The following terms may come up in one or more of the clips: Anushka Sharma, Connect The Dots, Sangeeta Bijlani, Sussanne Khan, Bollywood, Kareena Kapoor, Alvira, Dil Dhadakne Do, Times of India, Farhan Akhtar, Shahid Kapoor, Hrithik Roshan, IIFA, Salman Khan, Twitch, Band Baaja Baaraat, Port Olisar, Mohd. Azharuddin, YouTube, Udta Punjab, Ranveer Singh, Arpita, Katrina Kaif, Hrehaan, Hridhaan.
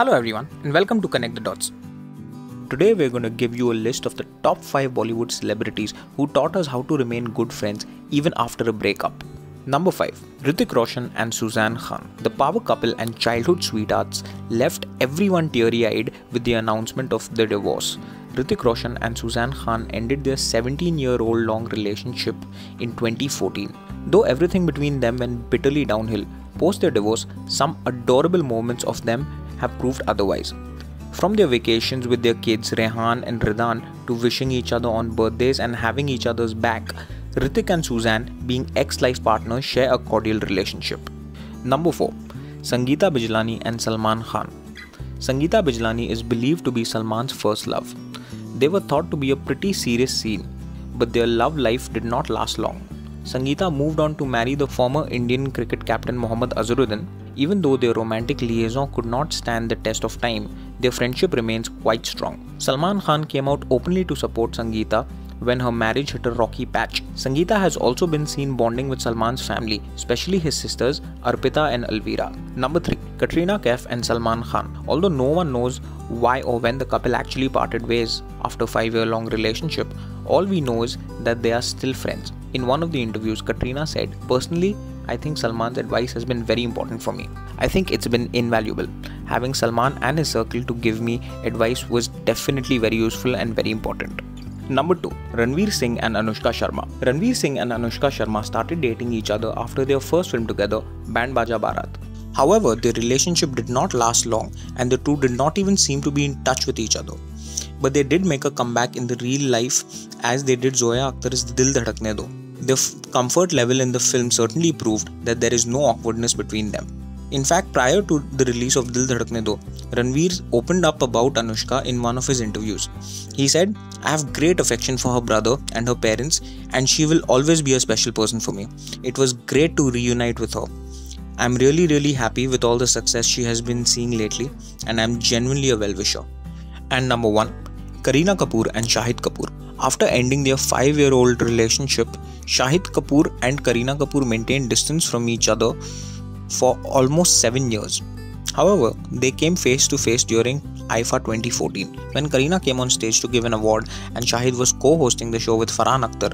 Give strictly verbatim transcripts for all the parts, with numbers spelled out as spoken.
Hello everyone and welcome to Connect The Dots. Today we're going to give you a list of the top five Bollywood celebrities who taught us how to remain good friends even after a breakup. Number five. Hrithik Roshan and Sussanne Khan. The power couple and childhood sweethearts left everyone teary-eyed with the announcement of their divorce. Hrithik Roshan and Sussanne Khan ended their seventeen-year-old long relationship in twenty fourteen. Though everything between them went bitterly downhill, post their divorce, some adorable moments of them have proved otherwise. From their vacations with their kids Hrehaan and Hridhaan to wishing each other on birthdays and having each other's back, Hrithik and Sussanne, being ex-life partners, share a cordial relationship. Number four. Sangeeta Bijlani and Salman Khan. Sangeeta Bijlani is believed to be Salman's first love. They were thought to be a pretty serious scene, but their love life did not last long. Sangeeta moved on to marry the former Indian cricket captain Mohd. Azharuddin. Even though their romantic liaison could not stand the test of time, their friendship remains quite strong. Salman Khan came out openly to support Sangeeta when her marriage hit a rocky patch. Sangeeta has also been seen bonding with Salman's family, especially his sisters Arpita and Alvira. Number three. Katrina Kaif and Salman Khan. Although no one knows why or when the couple actually parted ways after a five-year-long relationship, all we know is that they are still friends. In one of the interviews, Katrina said, "Personally, I think Salman's advice has been very important for me. I think it's been invaluable. Having Salman and his circle to give me advice was definitely very useful and very important." Number two. Ranveer Singh and Anushka Sharma. Ranveer Singh and Anushka Sharma started dating each other after their first film together, Band Baaja Baaraat. However, their relationship did not last long and the two did not even seem to be in touch with each other. But they did make a comeback in the real life as they did Zoya Akhtar's Dil Dhadakne Do. The comfort level in the film certainly proved that there is no awkwardness between them. In fact, prior to the release of Dil Dhadakne Do, Ranveer opened up about Anushka in one of his interviews. He said, "I have great affection for her brother and her parents, and she will always be a special person for me. It was great to reunite with her. I am really really happy with all the success she has been seeing lately, and I am genuinely a well-wisher." And number one. Kareena Kapoor and Shahid Kapoor. After ending their five-year-old relationship, Shahid Kapoor and Kareena Kapoor maintained distance from each other for almost seven years. However, they came face to face during I I F A twenty fourteen. When Kareena came on stage to give an award and Shahid was co-hosting the show with Farhan Akhtar,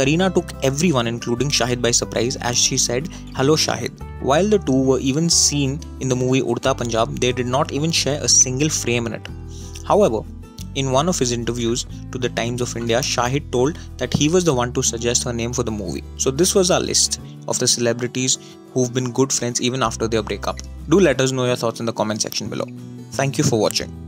Kareena took everyone including Shahid by surprise as she said, "Hello Shahid." While the two were even seen in the movie Udta Punjab, they did not even share a single frame in it. However, in one of his interviews to the Times of India, Shahid told that he was the one to suggest her name for the movie. So this was our list of the celebrities who've been good friends even after their breakup. Do let us know your thoughts in the comment section below. Thank you for watching.